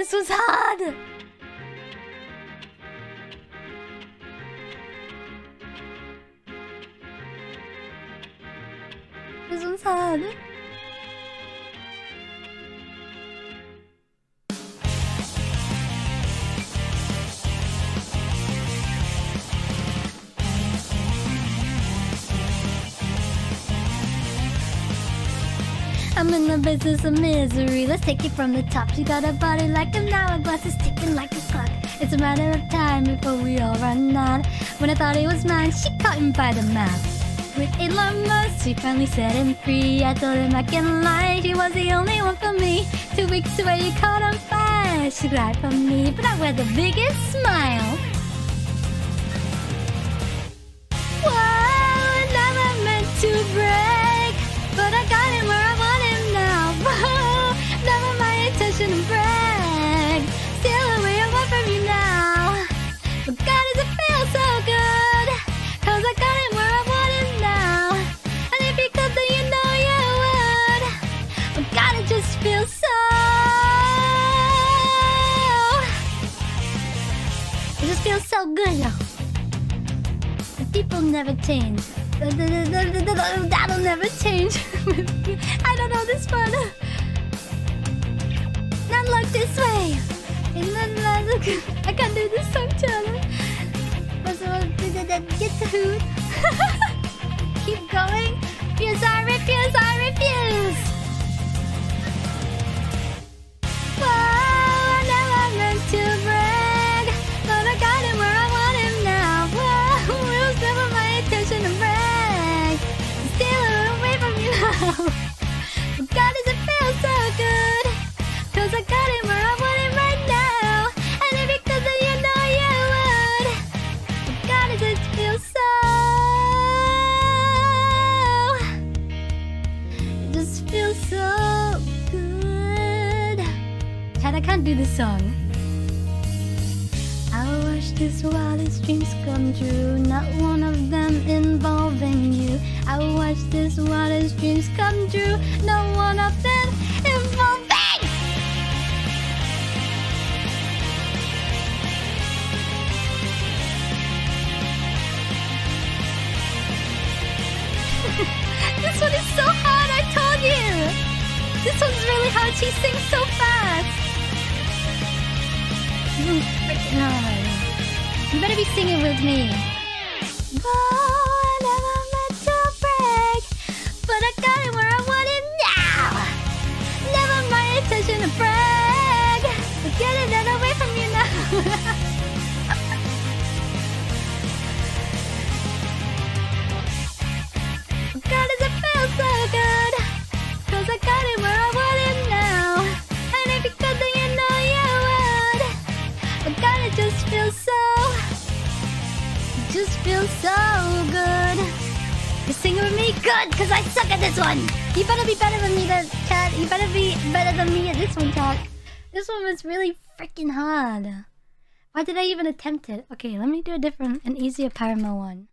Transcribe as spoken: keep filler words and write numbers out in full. This was hard! This was hard! I'm in the business of misery. Let's take it from the top. She got a body like an hourglass, it's ticking like a clock. It's a matter of time before we all run out. When I thought it was mine, she caught him by the mouth. With a long nose, she finally set him free. I told him I can lie, she was the only one for me. Two weeks away, he caught on fire. She cried for me, but I wear the biggest smile. Whoa, never meant to break, but I got him where I want him now. Whoa, never my intention to brag, still away I want from you now. But God, does it feel so good, cause I got him where I want him now. And if you could, then you know you would. But God, it just feels so, it just feels so good now. People never change. That'll never change. I don't know this one. Now look this way. I can't do this song, Charlie. Get the hood. Keep going. Refuse, I refuse, I refuse. Whoa, I never meant to brag, but I got him where I want him now. Whoa, it was never my intention to brag, steal it away from you now. But God, does it feel so good, cause I got him where I want him right now. And if it doesn't, you know you would. But God, does it feel so, it just feels so good. Chad, I can't do this song. I'll watch these wildest dreams come true, not one of them involving you. I'll watch these wildest dreams come true, not one of them involving. This one is so hard, I told you. This one's really hard, she sings so fast. You better be singing with me. Whoa, I never meant to break, but I got it where I want it now. Never my intention to brag, but getting that away from you now. God, does it feel so good, cause I got it where I want it now. And if you could, then you know you would. But God, it just feels so, it just feels so good. You singing with me? Good, because I suck at this one. You better be better than me, Chad. You better be better than me at this one, Chad. This one was really freaking hard. Why did I even attempt it? Okay, let me do a different and easier Paramore one.